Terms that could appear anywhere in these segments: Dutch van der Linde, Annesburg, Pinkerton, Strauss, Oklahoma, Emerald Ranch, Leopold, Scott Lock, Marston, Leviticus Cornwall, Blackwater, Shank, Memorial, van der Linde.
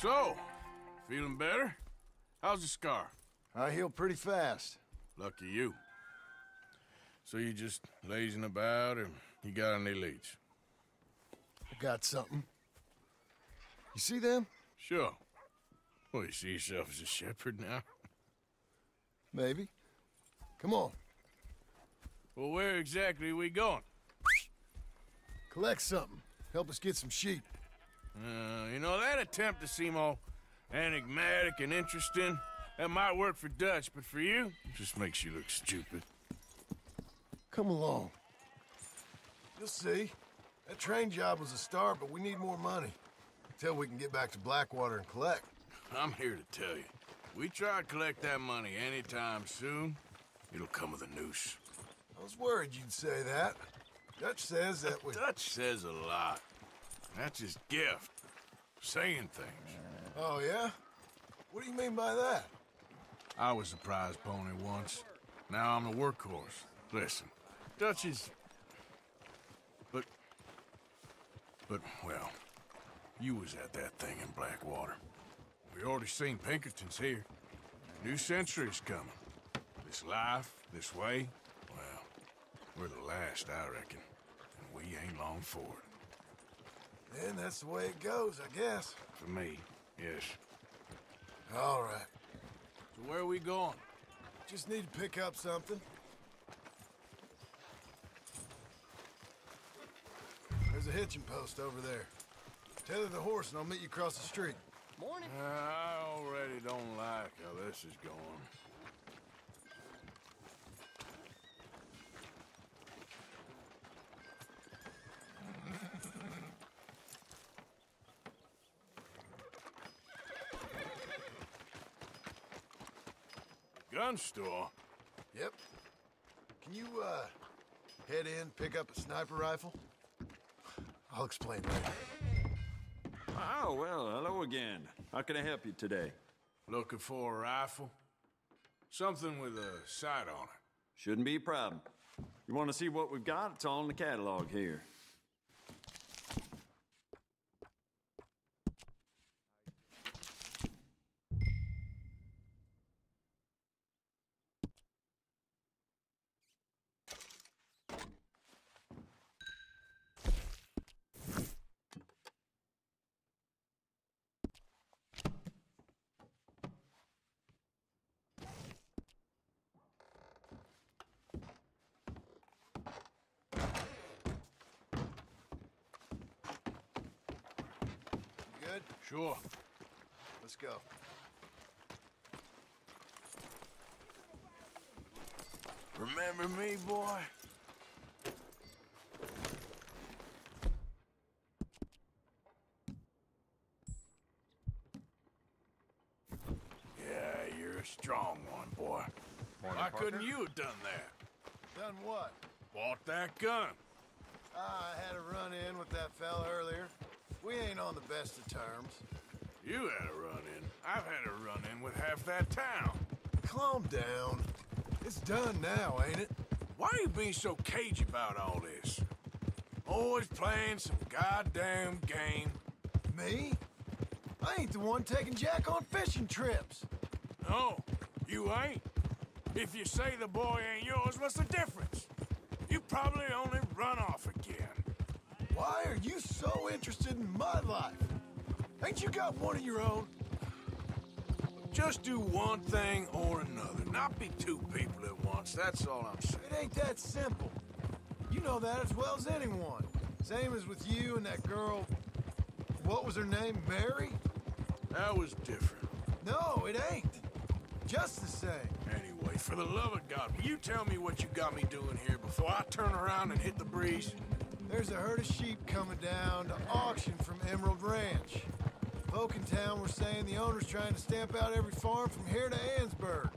So, feeling better? How's the scar? I heal pretty fast. Lucky you. So you just lazing about, or you got any leads? I got something. You see them? Sure. Well, you see yourself as a shepherd now? Maybe. Come on. Well, where exactly are we going? Collect something. Help us get some sheep. You know, that attempt to seem all enigmatic and interesting, that might work for Dutch, but for you, it just makes you look stupid. Come along. You'll see. That train job was a start, but we need more money. Until we can get back to Blackwater and collect. I'm here to tell you. We try to collect that money anytime soon, it'll come with a noose. I was worried you'd say that. Dutch says that we... Dutch says a lot. That's his gift. Saying things. Oh, yeah? What do you mean by that? I was a prize pony once. Now I'm the workhorse. Listen, Dutch is... But, well, you was at that thing in Blackwater. We already seen Pinkerton's here. New century's coming. This life, this way, well, we're the last, I reckon. And we ain't long for it. Then that's the way it goes, I guess. For me, yes. All right. So where are we going? Just need to pick up something. There's a hitching post over there. Tether the horse and I'll meet you across the street. Morning. I already don't like how this is going. Gun store? Yep. Can you, head in, pick up a sniper rifle? I'll explain later. Oh, well, hello again. How can I help you today? Looking for a rifle? Something with a sight on it. Shouldn't be a problem. You want to see what we've got? It's all in the catalog here. Sure. Let's go. Remember me, boy? Yeah, you're a strong one, boy. Why couldn't you have done that? Done what? Bought that gun. I had a run-in with that fella earlier. We ain't on the best of terms. You had a run-in. I've had a run-in with half that town. Calm down. It's done now, ain't it? Why are you being so cagey about all this? Always playing some goddamn game. Me? I ain't the one taking Jack on fishing trips. No, you ain't. If you say the boy ain't yours, what's the difference? You probably only run off again. Why are you so interested in my life? Ain't you got one of your own? Just do one thing or another, not be two people at once, that's all I'm saying. It ain't that simple. You know that as well as anyone. Same as with you and that girl, what was her name, Mary? That was different. No, it ain't. Just the same. Anyway, for the love of God, will you tell me what you got me doing here before I turn around and hit the breeze? There's a herd of sheep coming down to auction from Emerald Ranch. Folk in town were saying the owner's trying to stamp out every farm from here to Annesburg.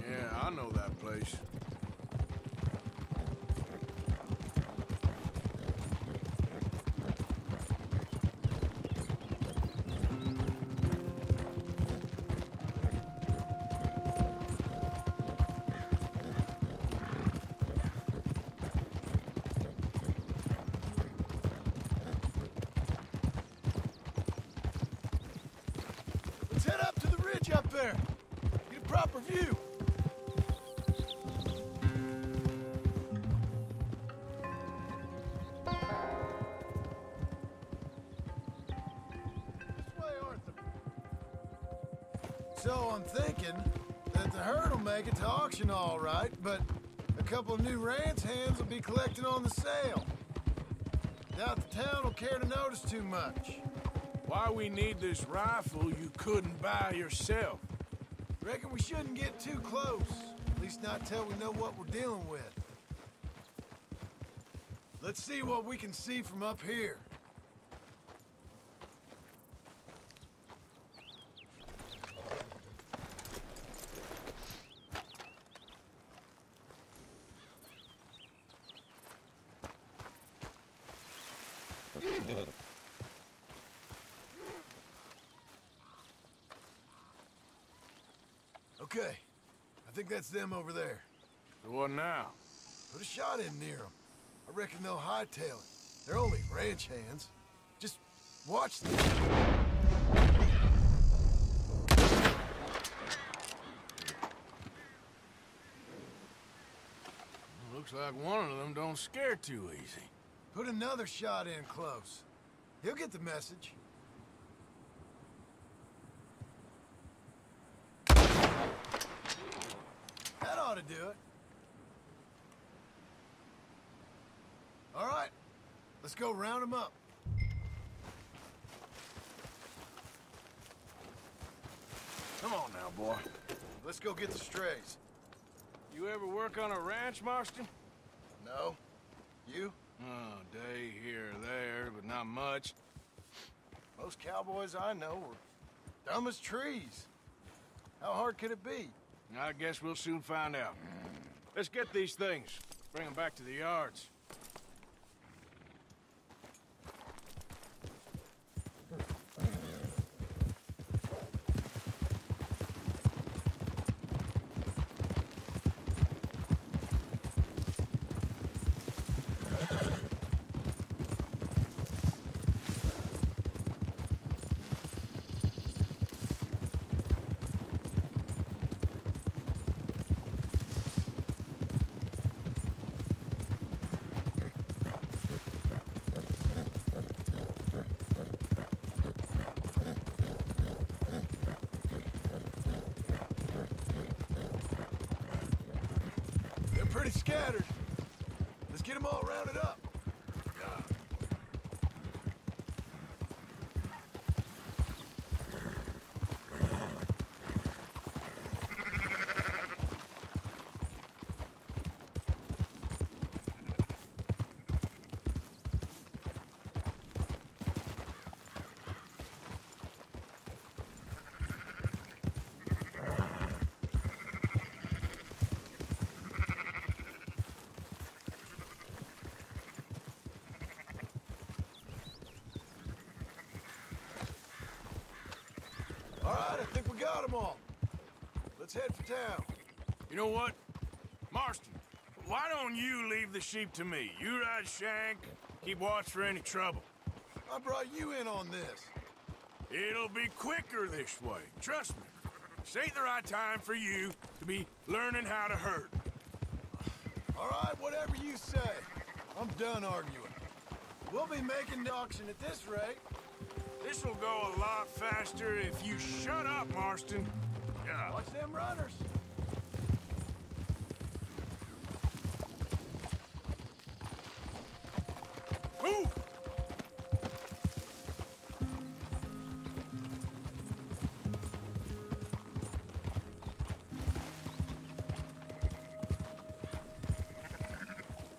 Yeah, I know that place. Let's head up to the ridge up there. Get a proper view. This way, Arthur. So I'm thinking that the herd will make it to auction all right, but a couple of new ranch hands will be collected on the sale. Doubt the town will care to notice too much. Why we need this rifle you couldn't buy yourself? Reckon we shouldn't get too close. At least not till we know what we're dealing with. Let's see what we can see from up here. Okay, I think that's them over there. So what now? Put a shot in near them. I reckon they'll hightail it. They're only ranch hands. Just watch them. Looks like one of them don't scare too easy. Put another shot in close. He'll get the message. That ought to do it. All right, let's go round him up. Come on now, boy. Let's go get the strays. You ever work on a ranch, Marston? No. You? Oh, day here or there, but not much. Most cowboys I know are dumb as trees. How hard could it be? I guess we'll soon find out. Let's get these things. Bring them back to the yards. Pretty scattered. Let's get them all rounded up. Got them all. Let's head for town. You know what? Marston, why don't you leave the sheep to me? You ride Shank, keep watch for any trouble. I brought you in on this. It'll be quicker this way. Trust me. This ain't the right time for you to be learning how to herd. All right, whatever you say. I'm done arguing. We'll be making the auction at this rate. This will go a lot faster if you shut up, Marston. Yeah. Watch them runners. Ooh!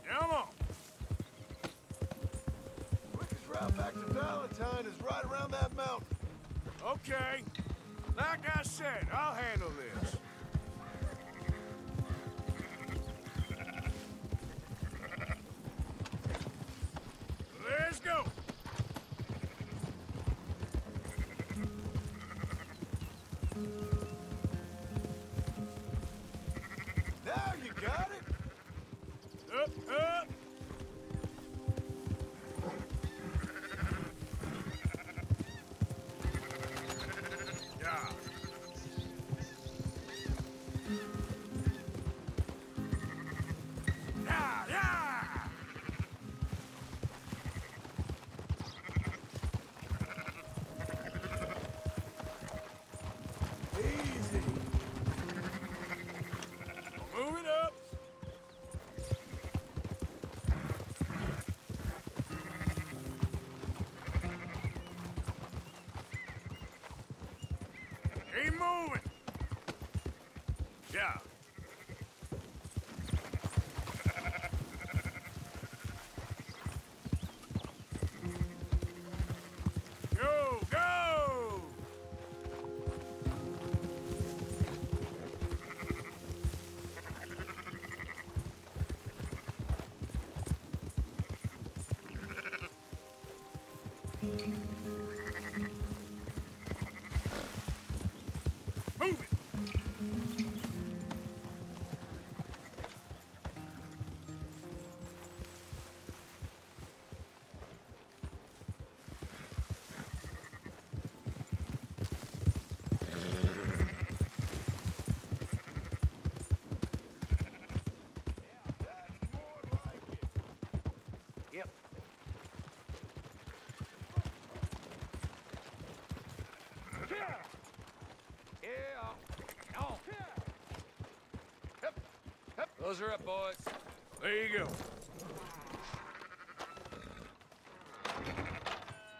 Come on. Quickest route back to Valentine is right around that mountain. Okay. Like I said, I'll handle this. Let's go. Now you got it. Up. Yeah. Yeah. Those are up, boys. There you go.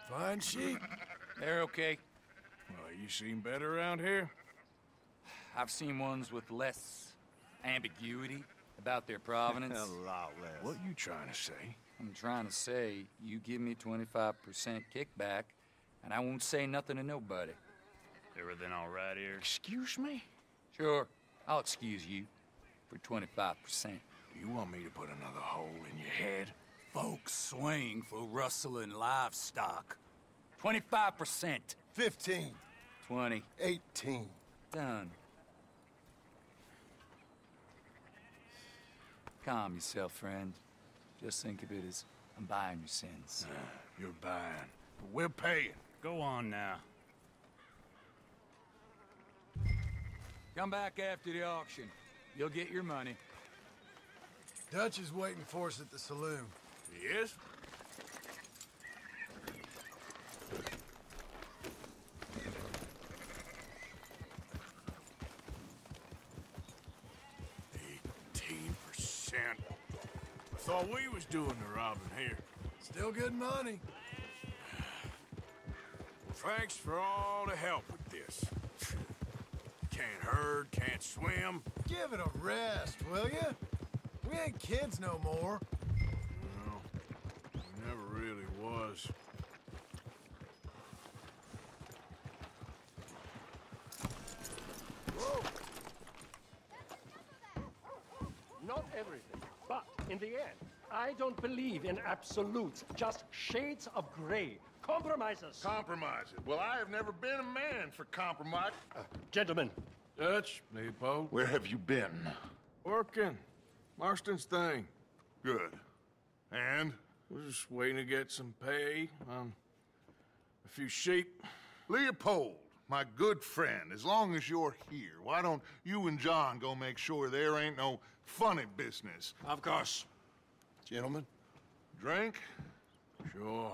Fine sheep. They're okay. Well, you seen better around here? I've seen ones with less ambiguity about their provenance. A lot less. What you trying to say? I'm trying to say you give me 25% kickback, and I won't say nothing to nobody. Everything all right here? Excuse me? Sure. I'll excuse you. For 25%. You want me to put another hole in your head? Folks swing for rustling livestock. 25%. 15. 20. 18. Done. Calm yourself, friend. Just think of it as I'm buying your sins. You're buying. But we're paying. Go on now. Come back after the auction. You'll get your money. Dutch is waiting for us at the saloon. He is? $18%. I thought we was doing the robbing here. Still good money. Thanks for all the help with this. Can't herd, can't swim. Give it a rest, will ya? We ain't kids no more. No, we never really was. Whoa. Not everything, but in the end, I don't believe in absolutes, just shades of gray. Compromises. Compromises. Well, I have never been a man for compromise. Gentlemen. Dutch, Leopold. Where have you been? Working. Marston's thing. Good. And? We're just waiting to get some pay on a few sheep. Leopold, my good friend, as long as you're here, why don't you and John go make sure there ain't no funny business? Of course. Gentlemen. Drink? Sure.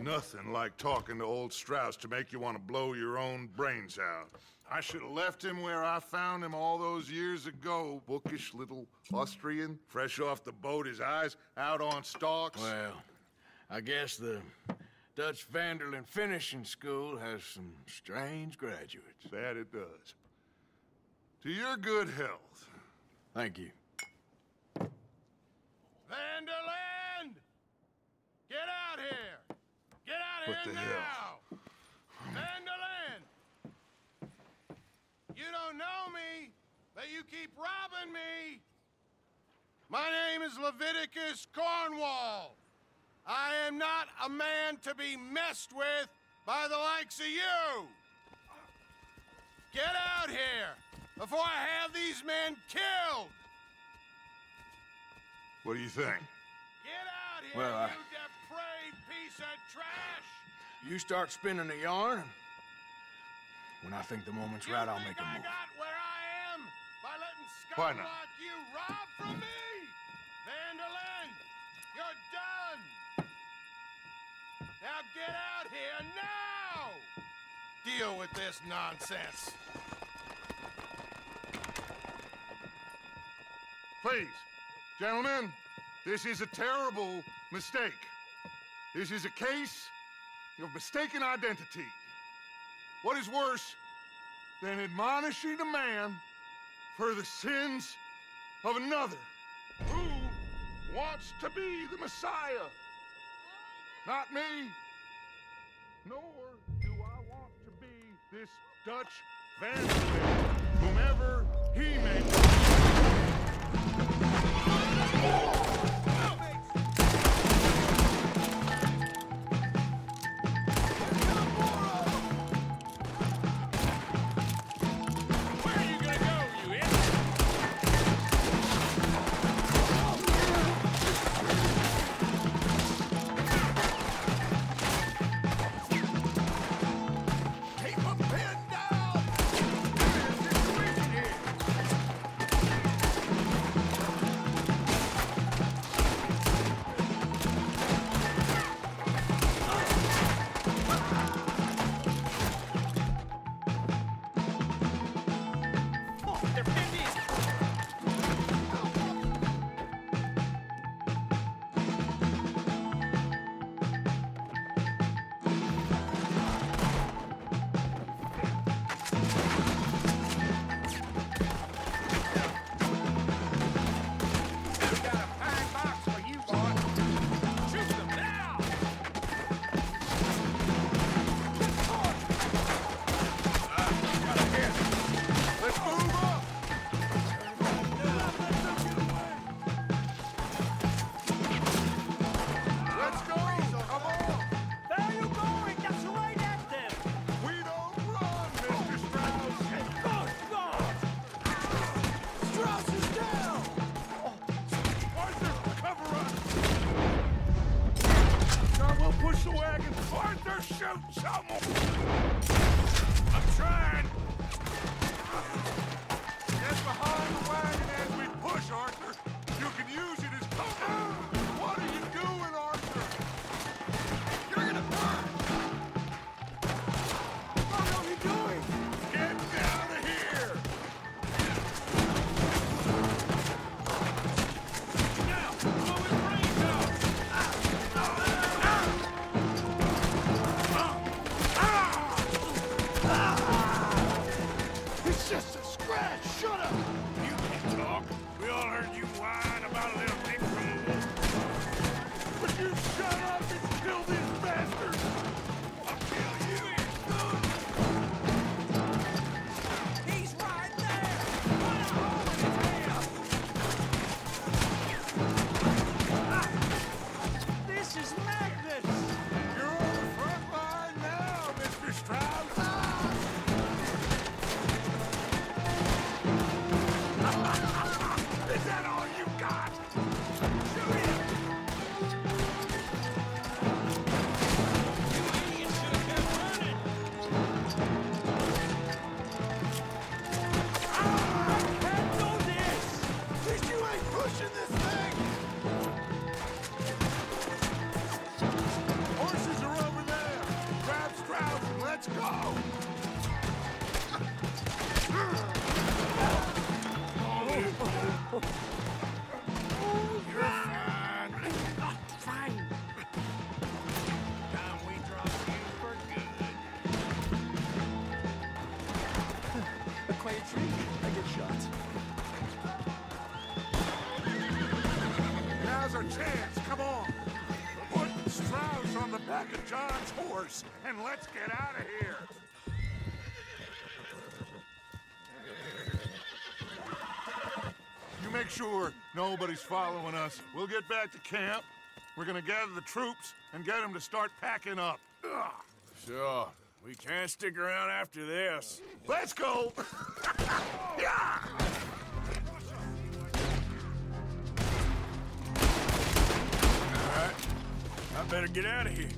Nothing like talking to old Strauss to make you want to blow your own brains out. I should have left him where I found him all those years ago. Bookish little Austrian, fresh off the boat, his eyes out on stalks. Well, I guess the Dutch van der Linde finishing school has some strange graduates. That it does. To your good health. Thank you. Van der Linde! Get out here! Get out of here now! Van der Linde! You don't know me, but you keep robbing me! My name is Leviticus Cornwall. I am not a man to be messed with by the likes of you! Get out here before I have these men killed! What do you think? Get out here, well, you depraved piece of trash! You start spinning the yarn, when I think the moment's right, I'll make a move. You think I got where I am by letting Scott Lock you rob from me? Van der Linde, you're done! Now get out here now! Deal with this nonsense. Please, gentlemen. This is a terrible mistake. This is a case of mistaken identity. What is worse, than admonishing a man for the sins of another. Who wants to be the Messiah? Not me. Nor do I want to be this Dutch vanderbilt, whomever he may be. And let's get out of here. You make sure nobody's following us. We'll get back to camp. We're gonna gather the troops and get them to start packing up. Ugh. Sure. We can't stick around after this. Let's go! Yeah! All right. I better get out of here.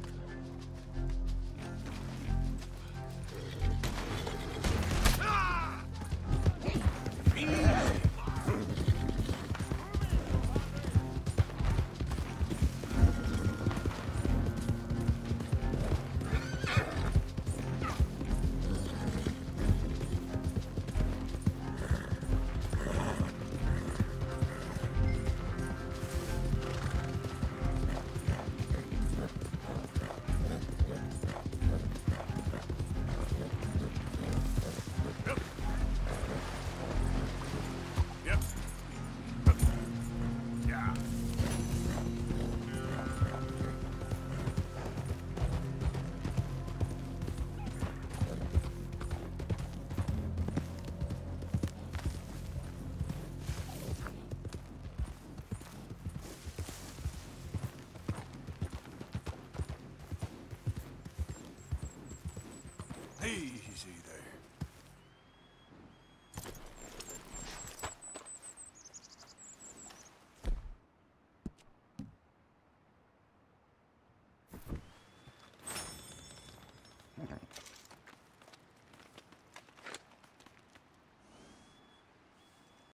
Easy there.